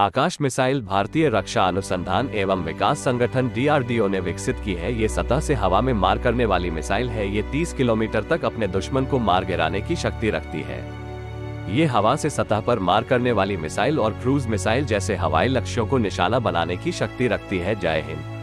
आकाश missile भारतीय रक्षा अनुसंधान एवं विकास संगठन डीआरडीओ ने विकसित की है। ये सतह से हवा में मार करने वाली मिसाइल है। ये 30 किलोमीटर तक अपने दुश्मन को मार गिराने की शक्ति रखती है। ये हवा से सतह पर मार करने वाली मिसाइल और क्रूज मिसाइल जैसे हवाई लक्ष्यों को निशाना बनाने की शक्ति रखती है। जय हिंद।